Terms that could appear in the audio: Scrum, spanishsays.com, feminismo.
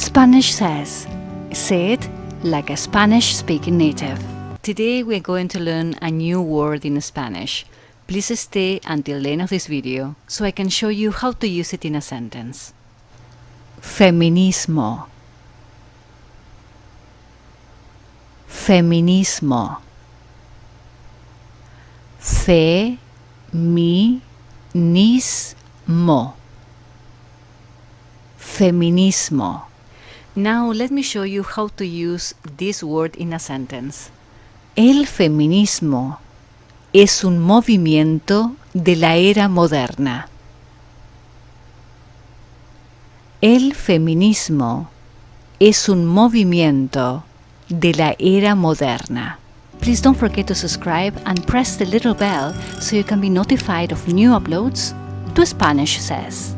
Spanish says. Say it like a Spanish-speaking native. Today we're going to learn a new word in Spanish. Please stay until the end of this video so I can show you how to use it in a sentence. Feminismo. Feminismo. Fe-mi-nis-mo. Feminismo. Now let me show you how to use this word in a sentence. El feminismo es un movimiento de la era moderna. El feminismo es un movimiento de la era moderna. Please don't forget to subscribe and press the little bell so you can be notified of new uploads to Spanish Says.